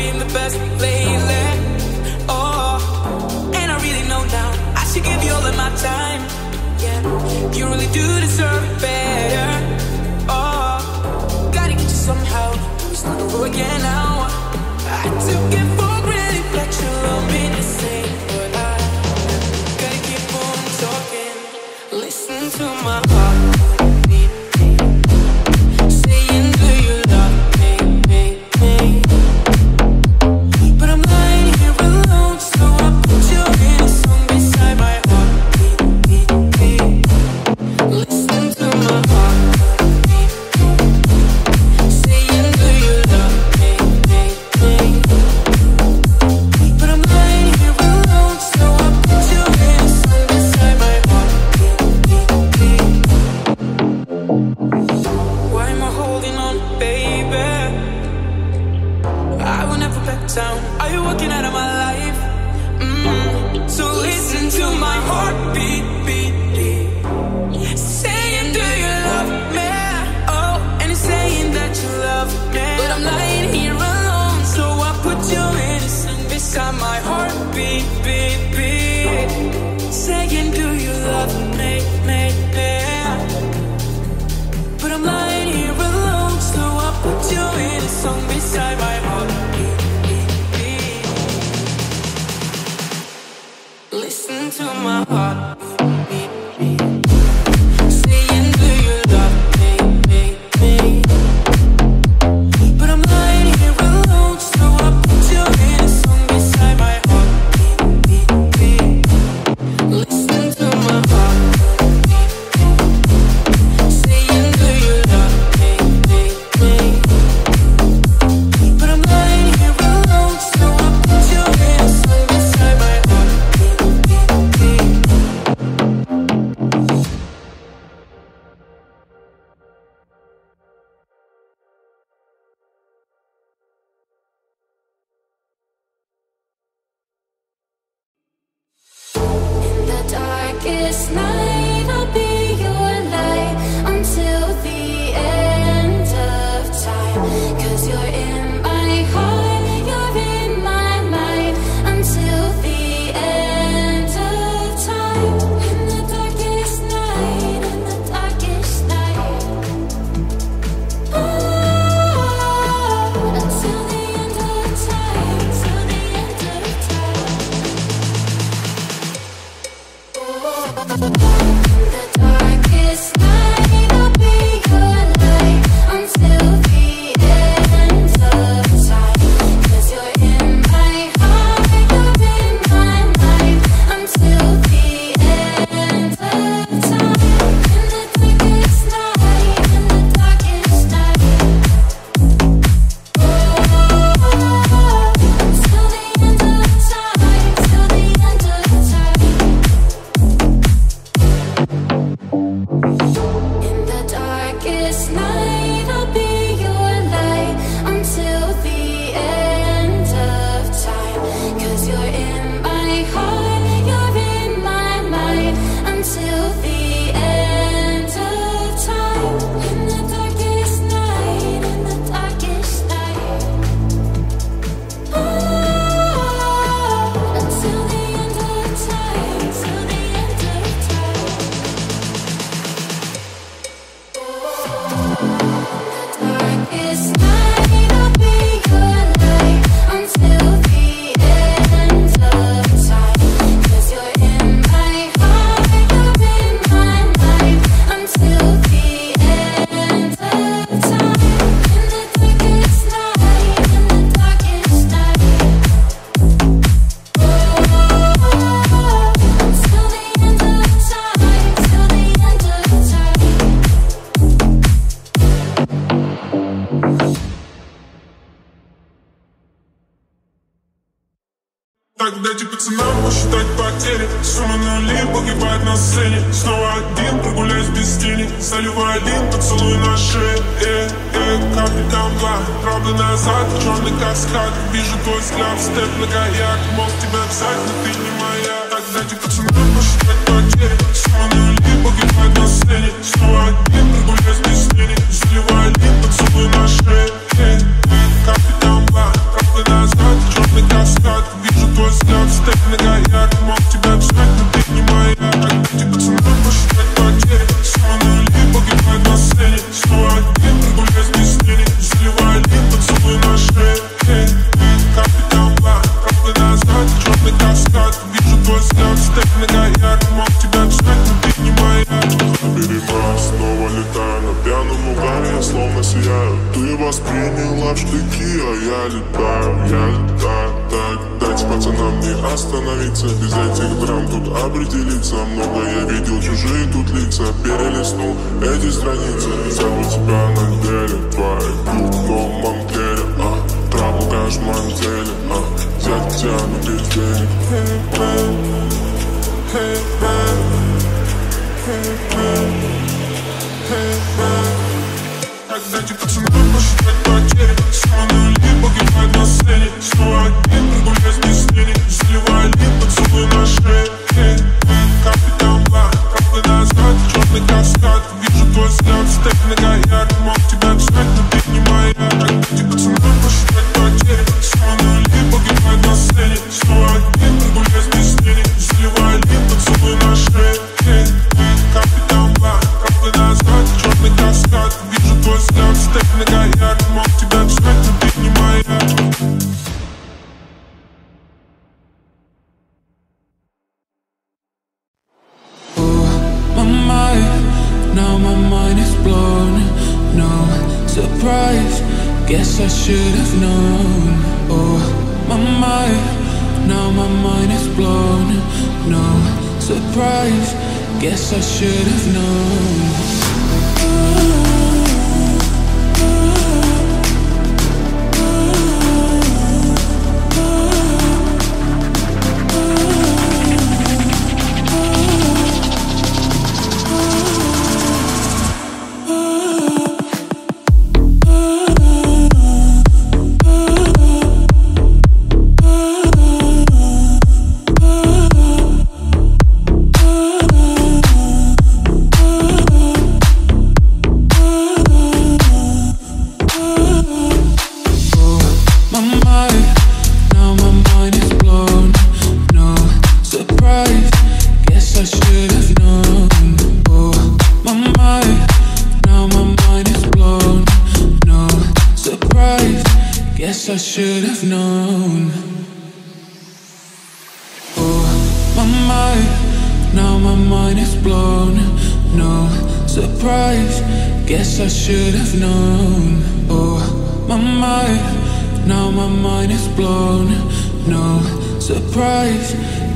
been the best lately. Oh, and I really know now I should give you all of my time. Yeah, you really do deserve it better. Oh, gotta get you somehow. It's not over again now. I took it for granted that you love me the same, but I gotta keep on talking. Listen to my heart. Тогда тебе цена посчитать потери, сумма нулей погибать на сцене. Снова один прогуляюсь без тени, заливай один поцелуй на шее. Капли камла, правда назад, черный каскад. Вижу твой взгляд, степ на каяк, мог тебя взять, но ты не моя. Тогда тебе цена посчитать потери, сумма нулей погибать на сцене. Снова один прогуляюсь без тени, заливай один поцелуй на шее. Капли камла, правда назад. Остановиться, без этих драм тут определиться. Много я видел, чужие тут лица. Перелистнул эти страницы. Забыл тебя на деле, твоих губ в новом теле. Траву кошмар в теле, взять тебя на безделье. Когда тебе ценой посчитать потери, снова на люди погибают на сцене. Снова один прогуляюсь без тени, заливая лип, поцелуй на шее. Капитан Блах, капли назад, черный каскад. Вижу твой взгляд, стек на гаяк. Мог тебя джать, но ты не моя. Когда тебе ценой посчитать потери, снова на люди погибают на сцене. Снова один прогуляюсь без тени, заливая лип, поцелуй на шее. Капитан Блах, капли назад, черный каскад. Твой взгляд, стек на гаяк, мог тебя ждать, но ты не моя. Oh, my mind, now my mind is blown. No surprise, guess I should have known. Oh, my mind, now my mind is blown. No surprise, guess I should have known.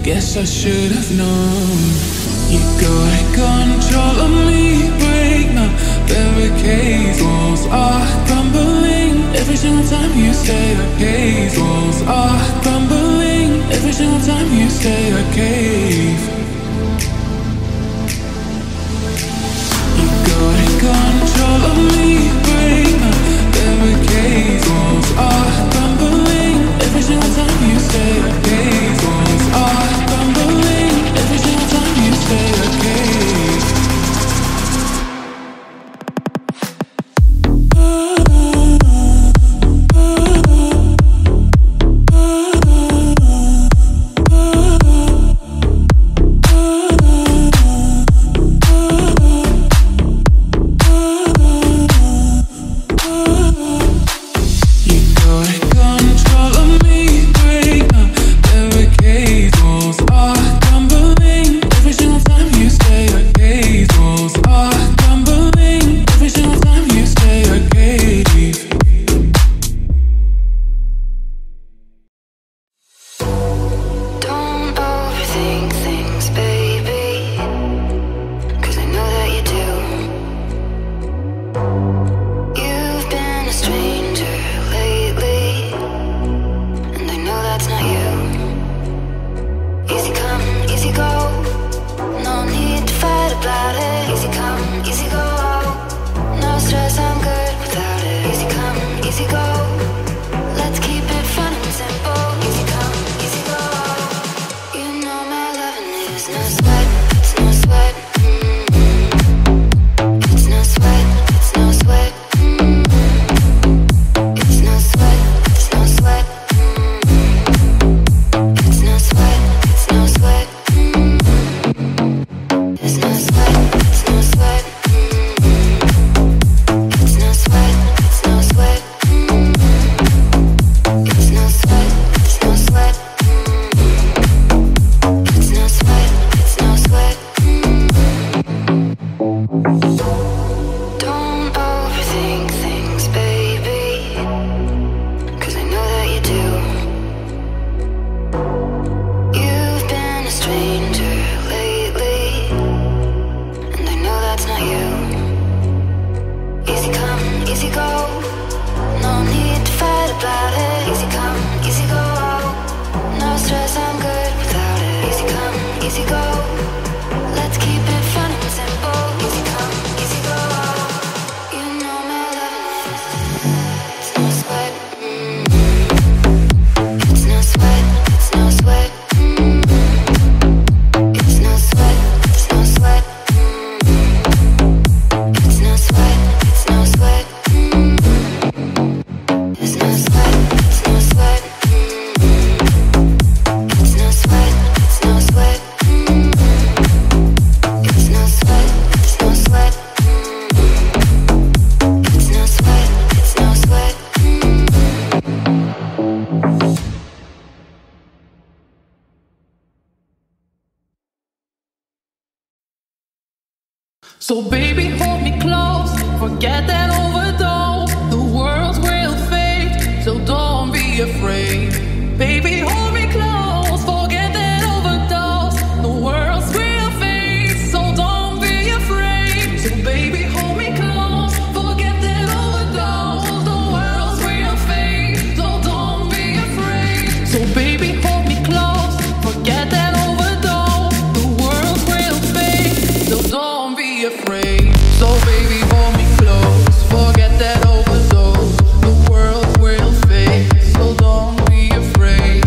Guess I should have known. You got control of me, break my barricades. Walls are crumbling every single time you say okay. Walls are crumbling every single time you say okay. You got control of me, break my barricades. Walls are crumbling every single time you say okay. Walls are crumbling every single time you say okay. So baby, hold me close, forget that overdose. The world will fade, so don't be afraid. Baby, hold me close, forget that overdose. The world will fade, so don't be afraid. So baby, hold me close, forget that overdose. The world will fade, so don't be afraid. So baby, hold me close, forget that overdose. The world will fade, so don't be afraid. So baby, hold me close, forget that overdose. The world will fade, so don't be afraid.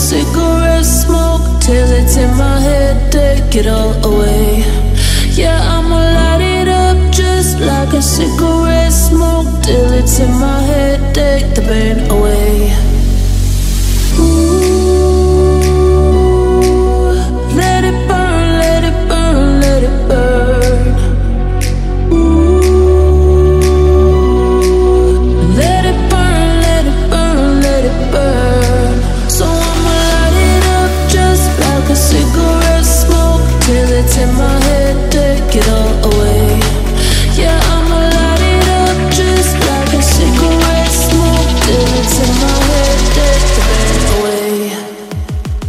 cigarette smoke till it's in my head, take it all away. Yeah, I'ma light it up just like a cigarette smoke till it's in my head, take the pain away. Ooh, let it burn, let it burn, let it burn. Ooh, let it burn, let it burn, let it burn. So I'ma light it up just like a cigarette smoke till it's in my head, take it all away. Yeah, I'ma light it up just like a cigarette smoke till it's in my head, take the pain away.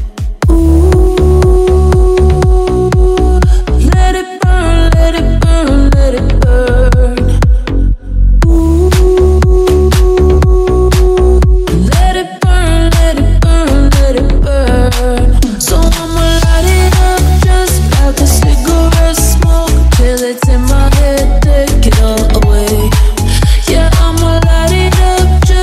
Ooh, let it burn, let it burn, let it burn. Ooh, let it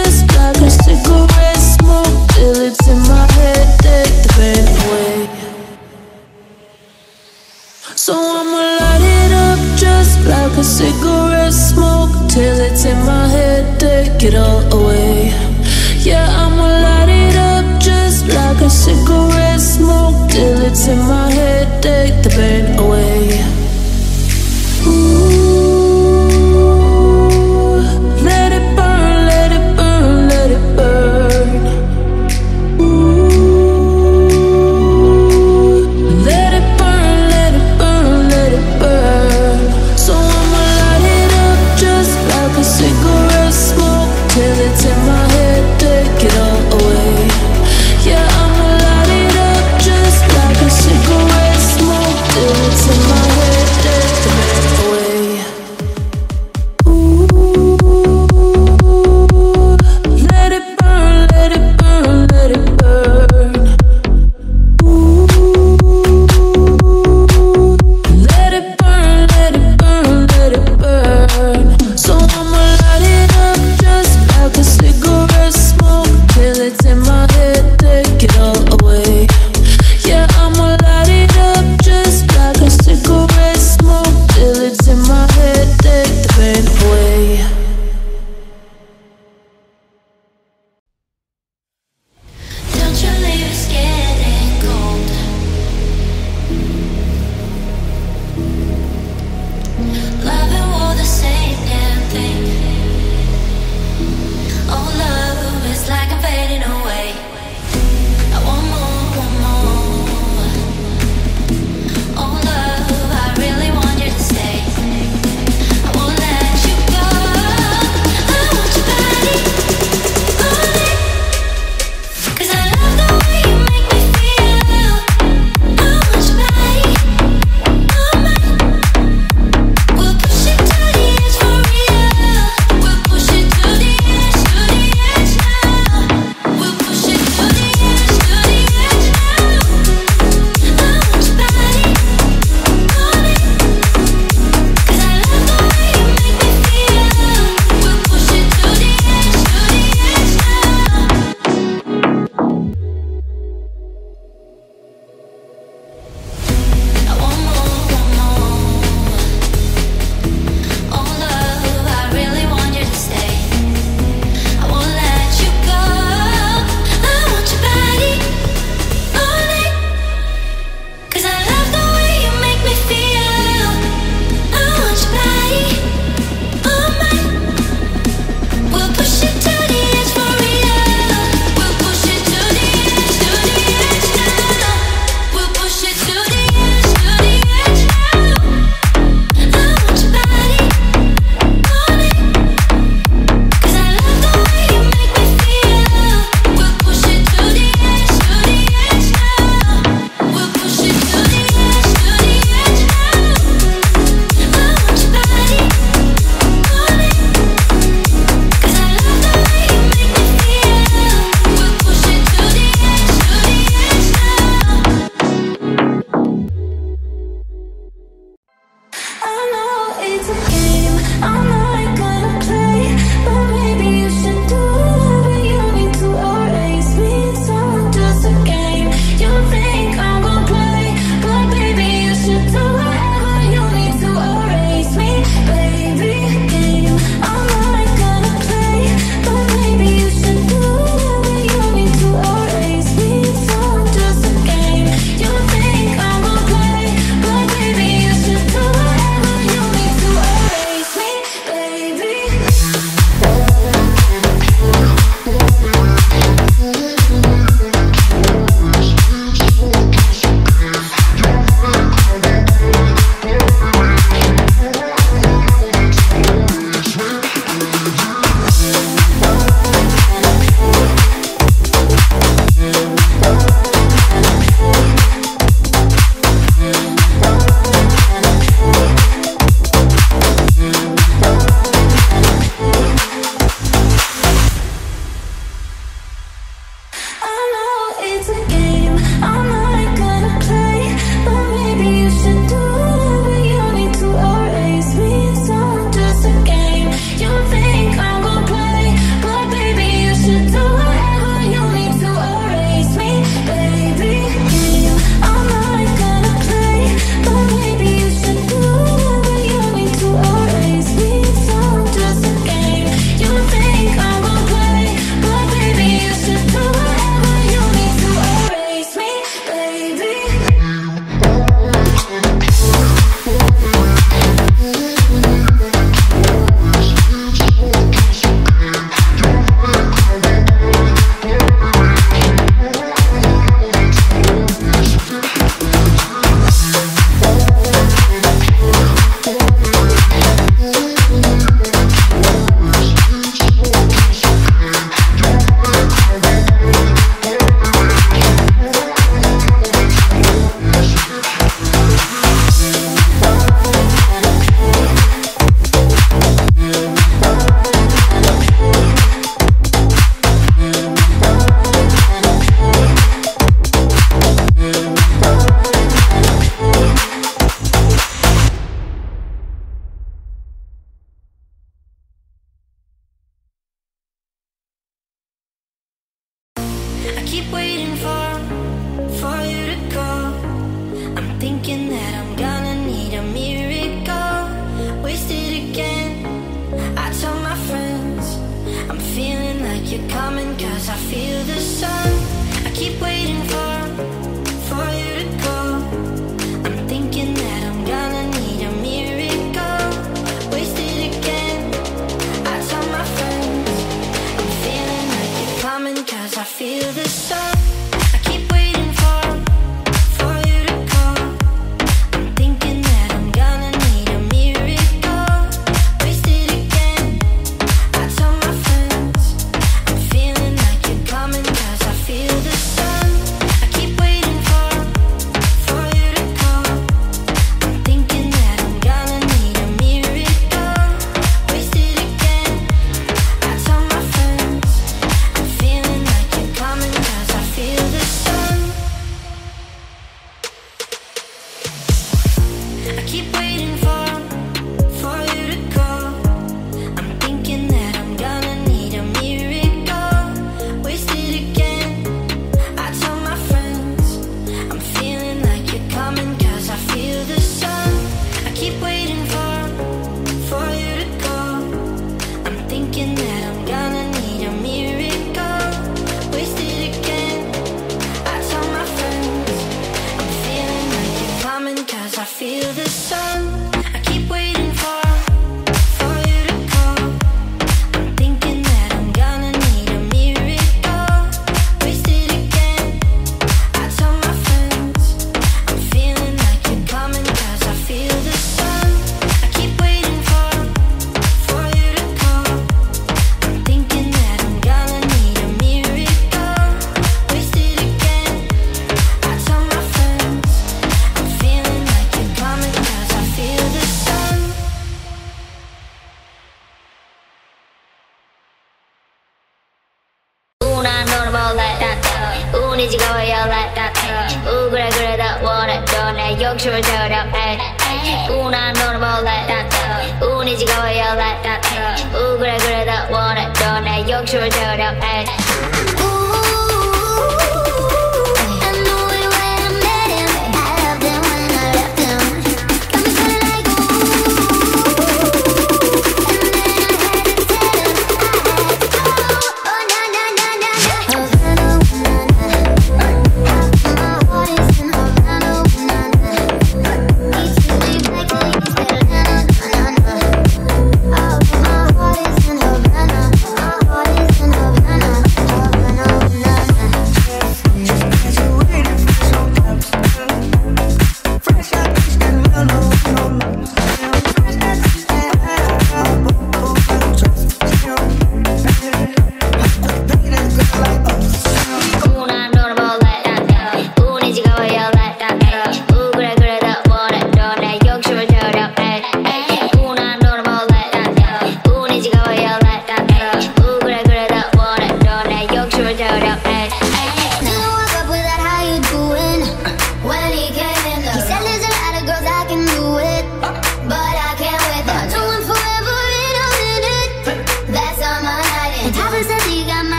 burn, let it burn, let it burn. So I'ma light it up just like a cigarette smoke till it's in my head, take it all away. Yeah, I'ma light it up just like a cigarette smoke till it's in my head, take the pain away. So I'ma light it up just like a cigarette smoke till it's in my head, take it all away. Yeah, I'ma light it up just like a cigarette smoke till it's in my head, take the pain away. Ooh, let it burn, let it burn, let it burn. Ooh, let it burn, let it burn, let it burn. So I'ma light it up just like a cigarette smoke till it's in my head, take it all away. Yeah, I'ma light it up just like a cigarette smoke till it's keep waiting for you to call. I'm thinking that I'm gonna need a miracle. Wasted again, I told my friends I'm feeling like you're coming, cause I feel the sun. I keep waiting for you to call. I'm thinking that I'm gonna need a miracle. Wasted again, I told my friends I'm feeling like you're coming, cause I feel the sun.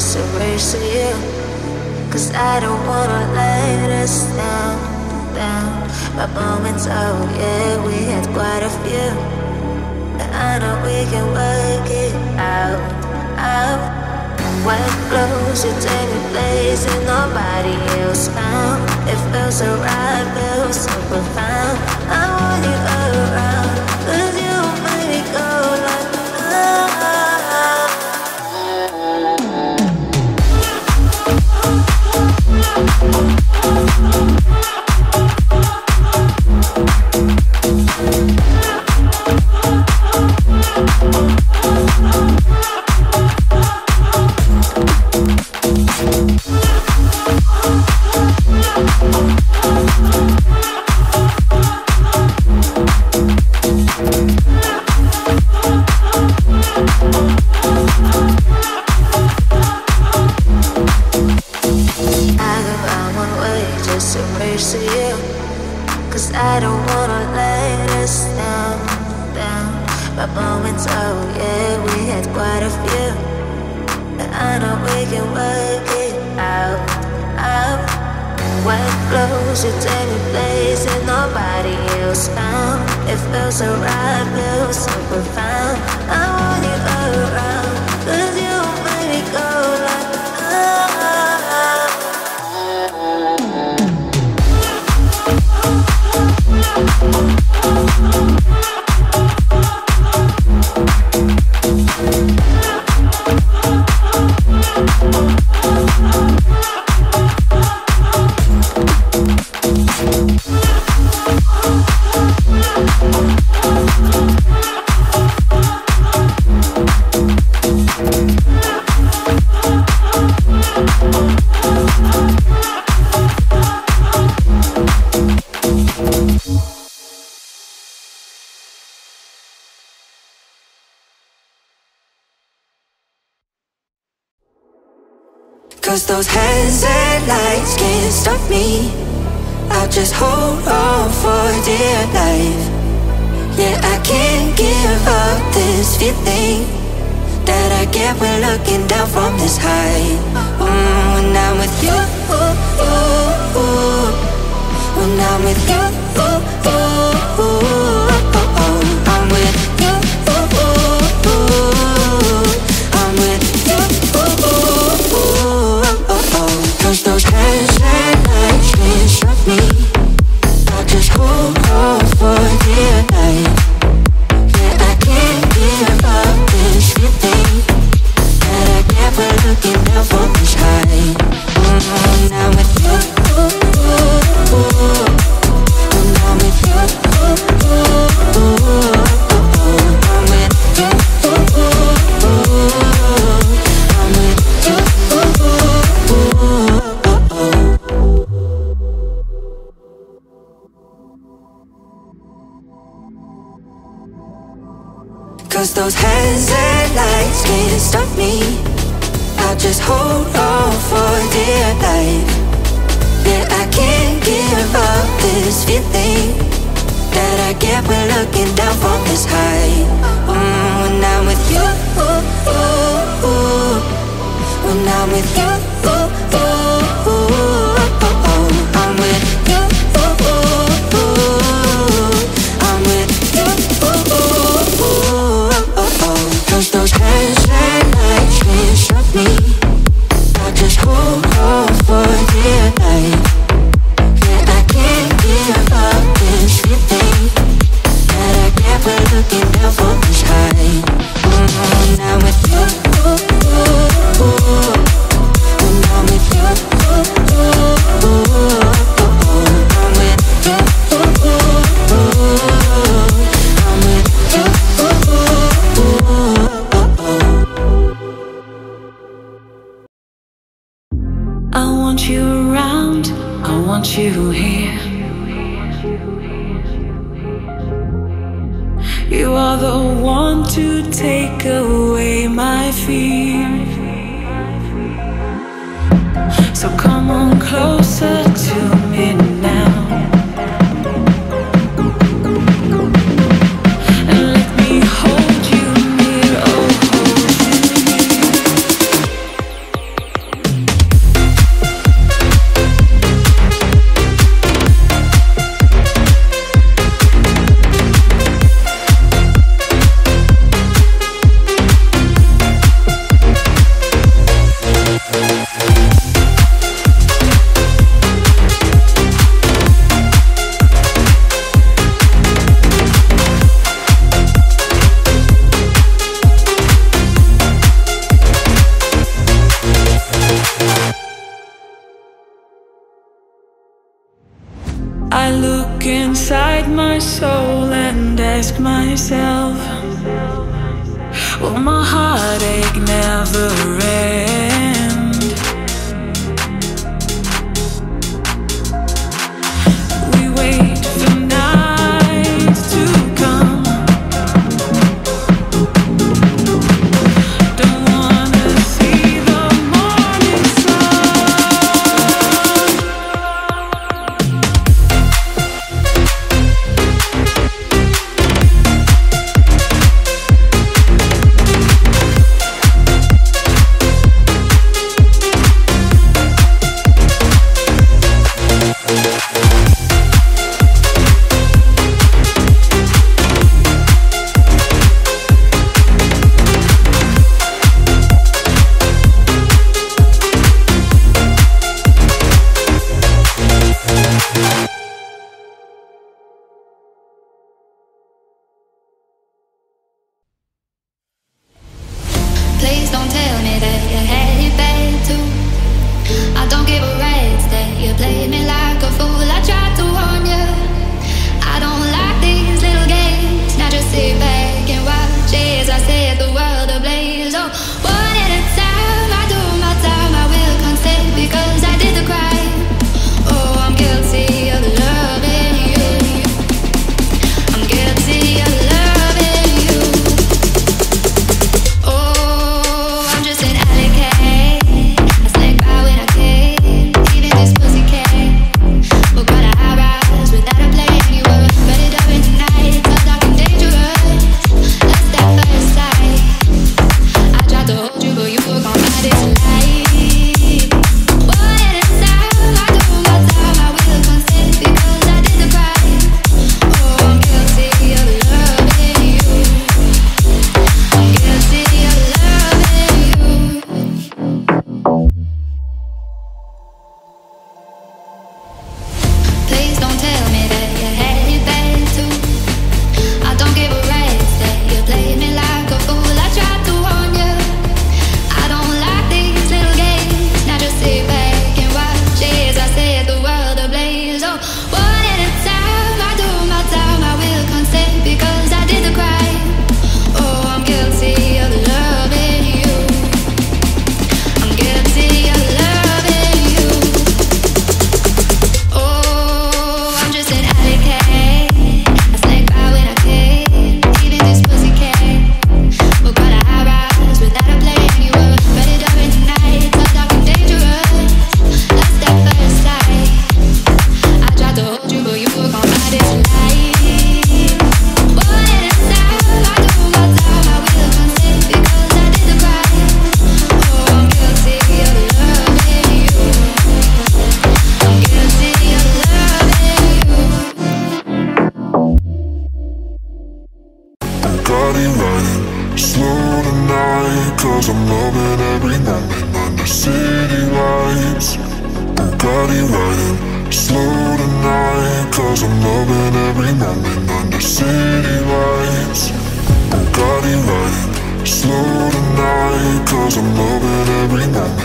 this erase of you, 'cause I don't wanna let us down. My moments, oh yeah, we had quite a few, but I know we can work it out. We're close, you take a place that nobody else found. It feels so right, feels so profound. I want you around, 'cause you make me go like those hands and lights can't stop me. I'll just hold on for dear life. Yeah, I can't give up this feeling that I get when looking down from this height. When I'm with you, when I'm with you, I'm with you, I'm with you. Those hands and lights can't stop me. I'll just hold on for dear life. Yeah, I can't give up this feeling that I get when looking down from this high. When I'm with you, when I'm with you, I'm with you, I'm with you. Those hands and lights can't stop me. I'll just hold on for dear life. Yeah, I can't give up this feeling that I get when looking down from this height. When I'm with you, when I'm with you, I'm with you. Those hands and lights can't stop me. I'll just hold on for dear life. Yeah, I can't give up this feeling that I get when looking down from this high. When I'm with you, when I'm with you, I'm with you, I'm with you. I want you here. You are the one to take away my fear. So come on closer to me now. I look inside my soul and ask myself, will my heartache never end? We wait for night to come, don't wanna see the morning sun. Slow tonight, 'cause I'm loving every moment.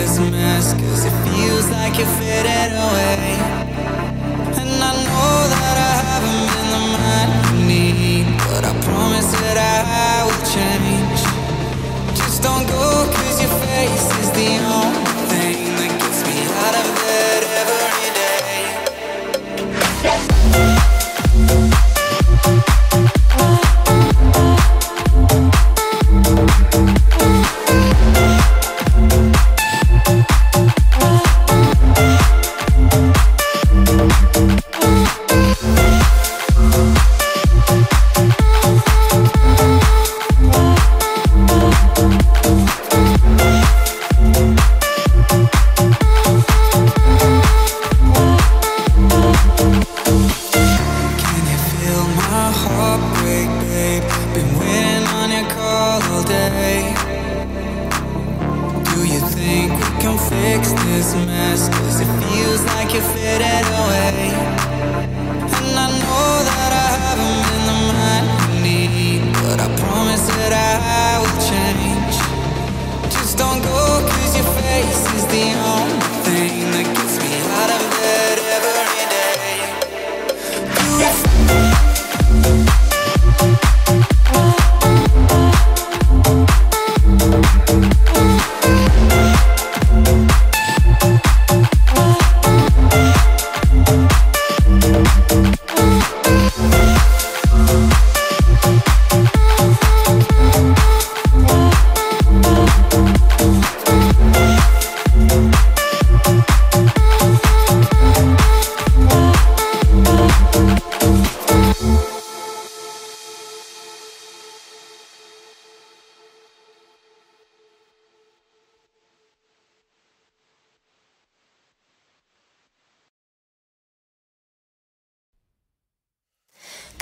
Christmas, cause it feels like you faded away. And I know that I haven't been the man you need, but I promise that I will change. Just don't go, cause your face is the only thing that gets me out of bed every day.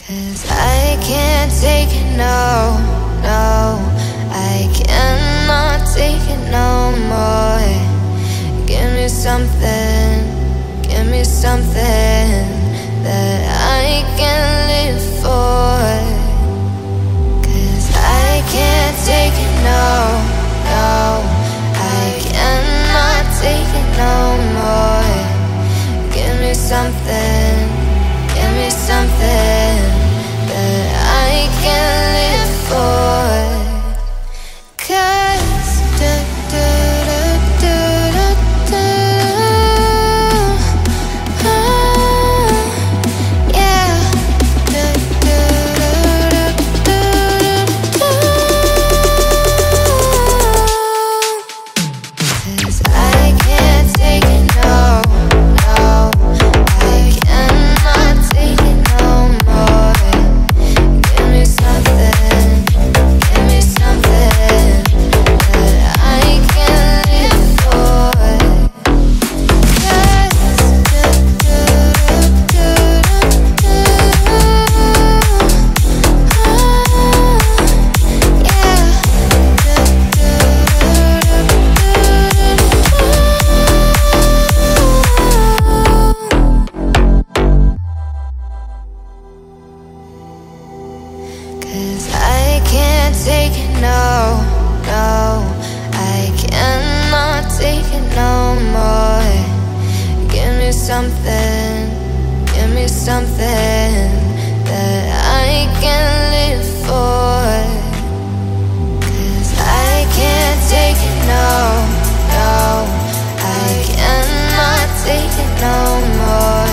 Cause I can't take it, no, no, I cannot take it no more. Give me something that I can live for. Cause I can't take it, no, no, I cannot take it no more. Give me something that I can live for. Cause da, da, da, da, da, da, da. Oh, yeah. Da, da, da, da, da, da, da. Cause I can't take it, no, no, I cannot take it no more.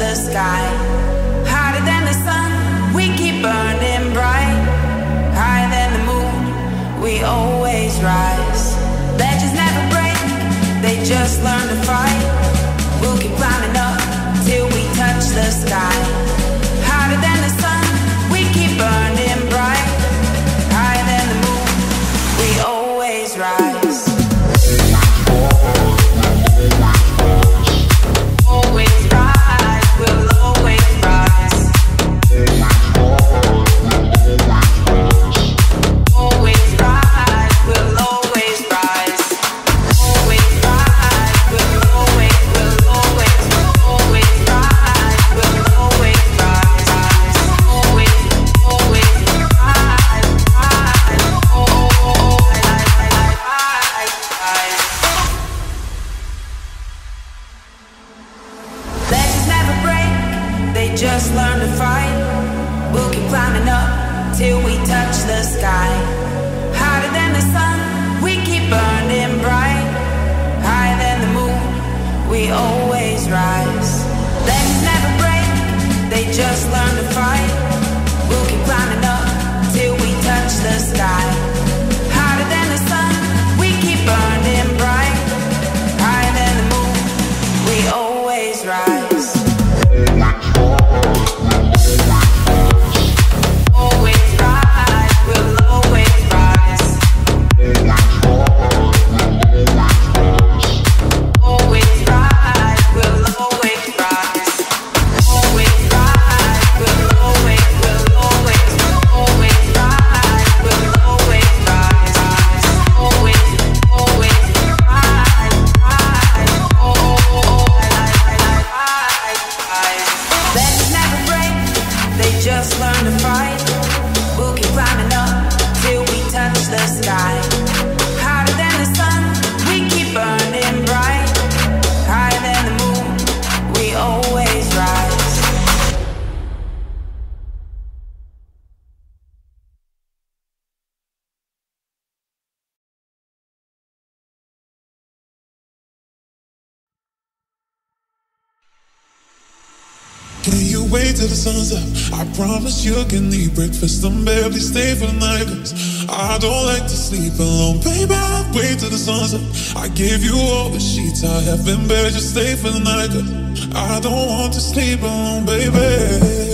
the sky, hotter than the sun, we keep burning bright, higher than the moon, we always rise. Legends never break, they just learn to fight. We'll keep climbing up till we touch the sky, hotter than the sun, we keep burning bright, higher than the moon, we always rise. Just learn to fight. We'll keep climbing up till we touch the sky. Hotter than the sun, we keep burning bright. Higher than the moon, we always rise. Legends never break, they just learn to fight. We'll keep climbing up till we touch the sky. Hotter than the sun, we keep burning bright. Higher than the moon, we always rise. Just learn to fight. We'll keep climbing up till we touch the sky. Hotter than the sun, we keep burning bright. Higher than the moon, we always rise. Can you wait till the sun's up? I promise you can eat breakfast and barely stay for the night, 'cause I don't like to sleep alone. Baby, I'll wait till the sun's up. I gave you all the sheets I have in bed, just stay for the night, 'cause I don't want to sleep alone, baby.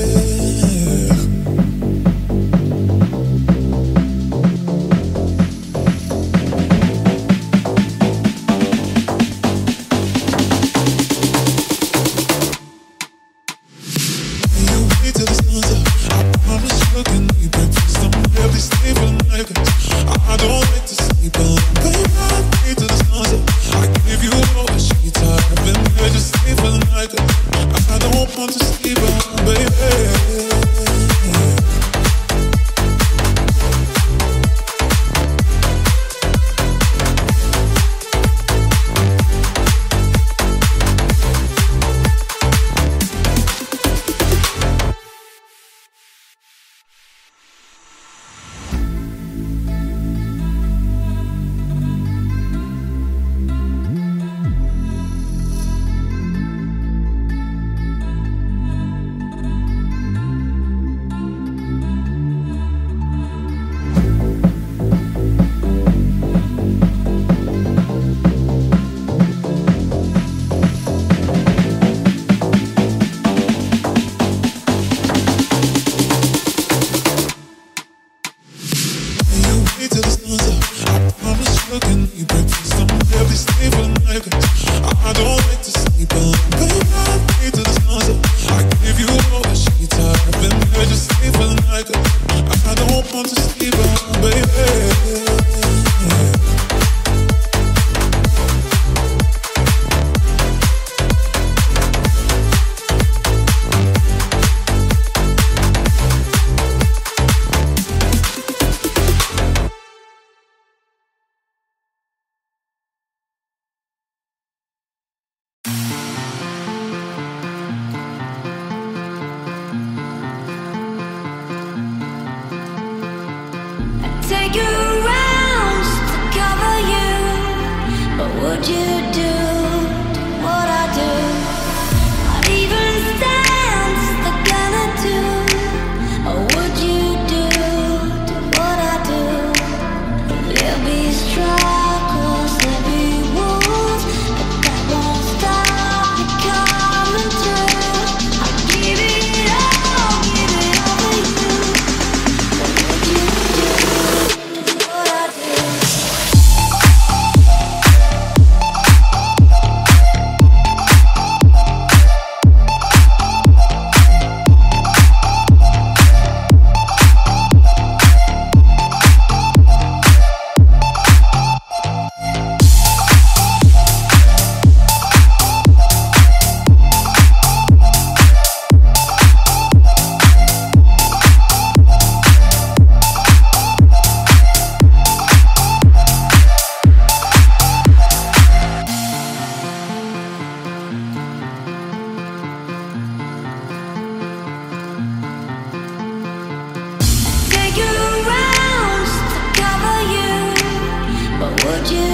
Give me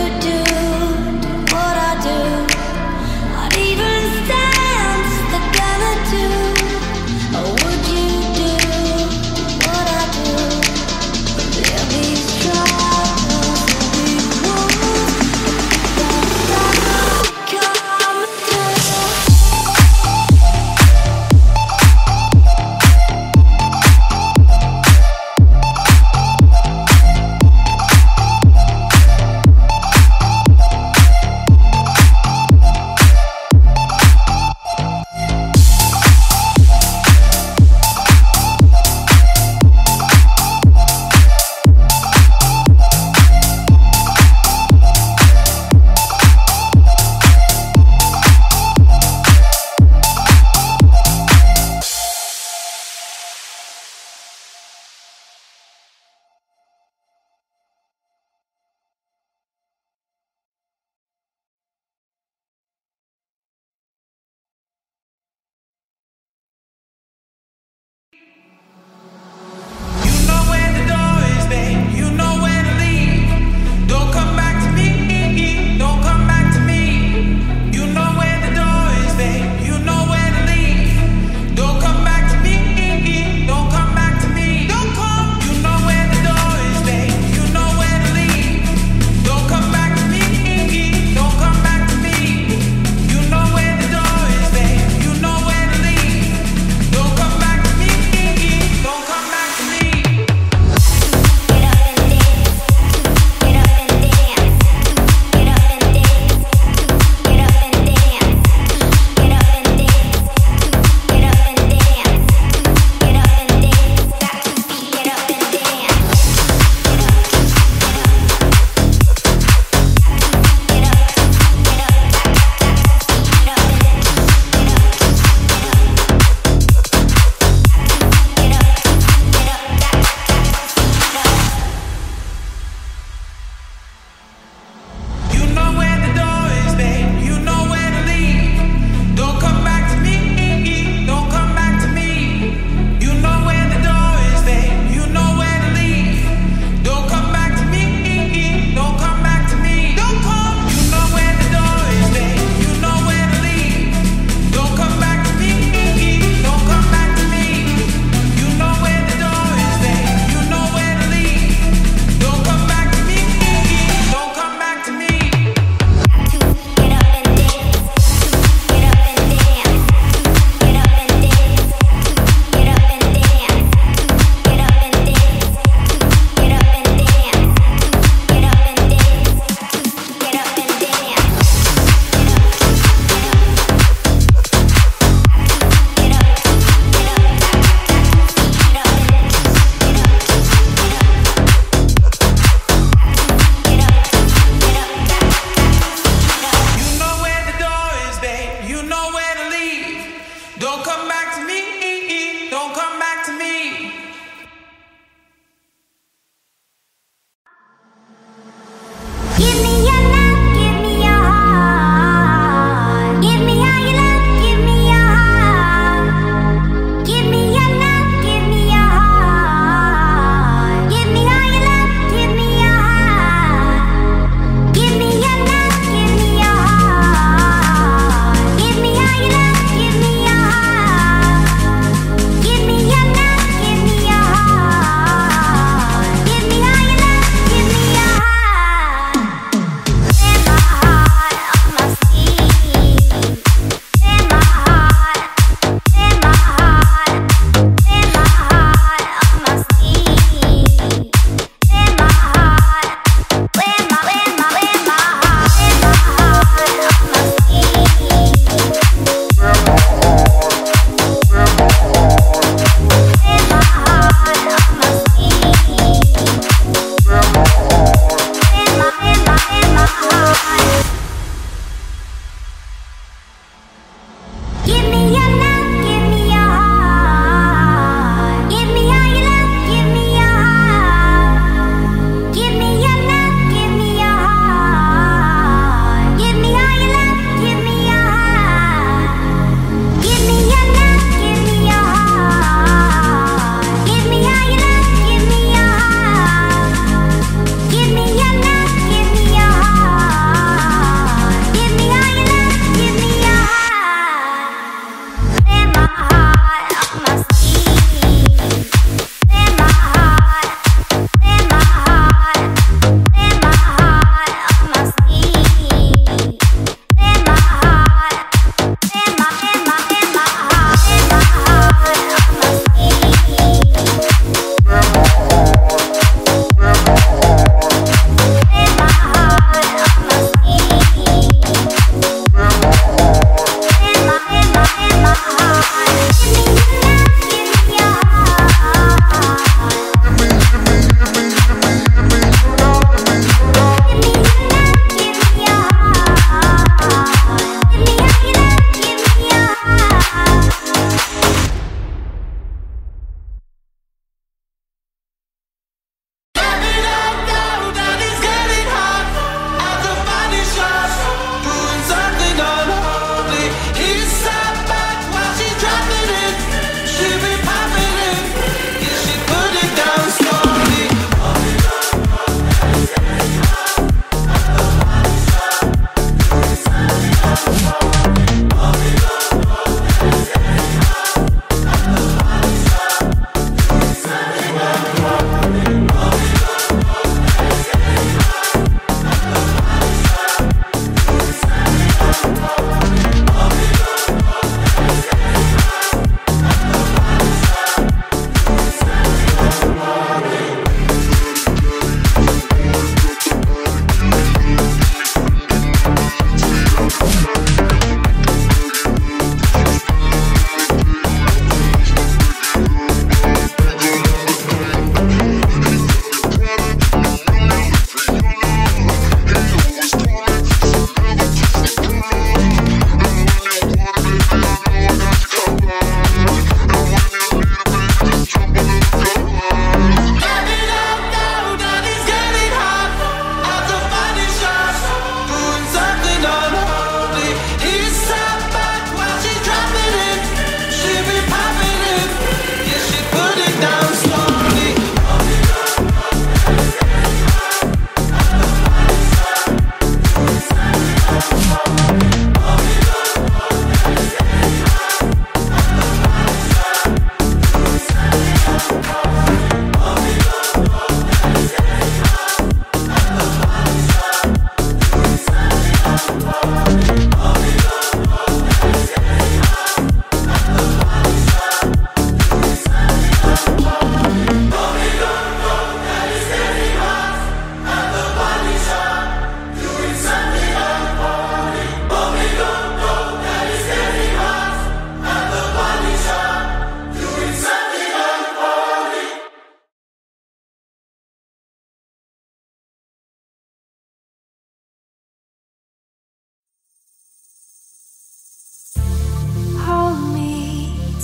your love.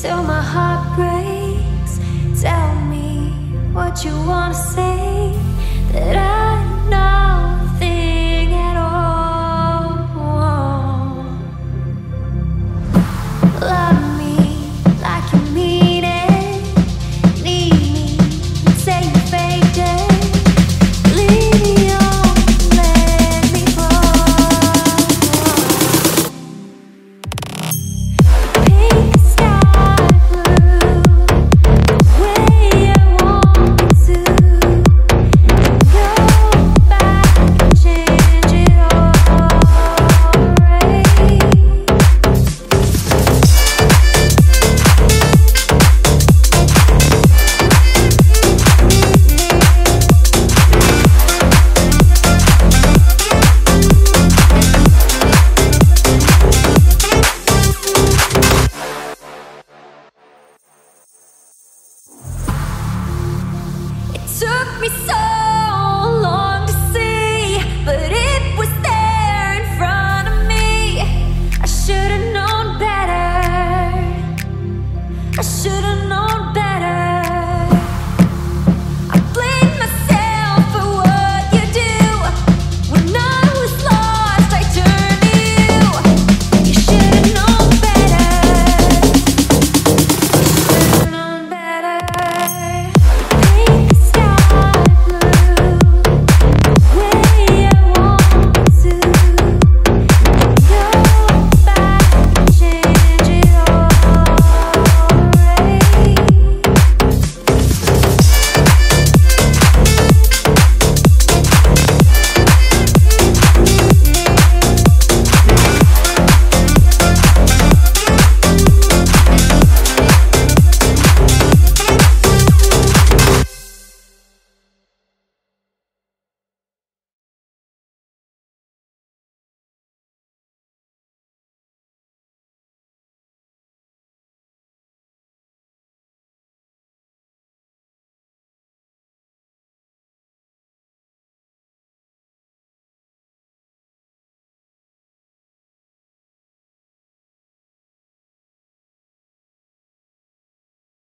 till my heart breaks. Tell me what you wanna say, that I know nothing at all. Love me like you mean it, need me until you faked it. Leave me on, let me fall. Pink sky blue, the way I want to. Go back and change it all, right? Took me so long to see, but it was there in front of me. I should have known better. I should have known.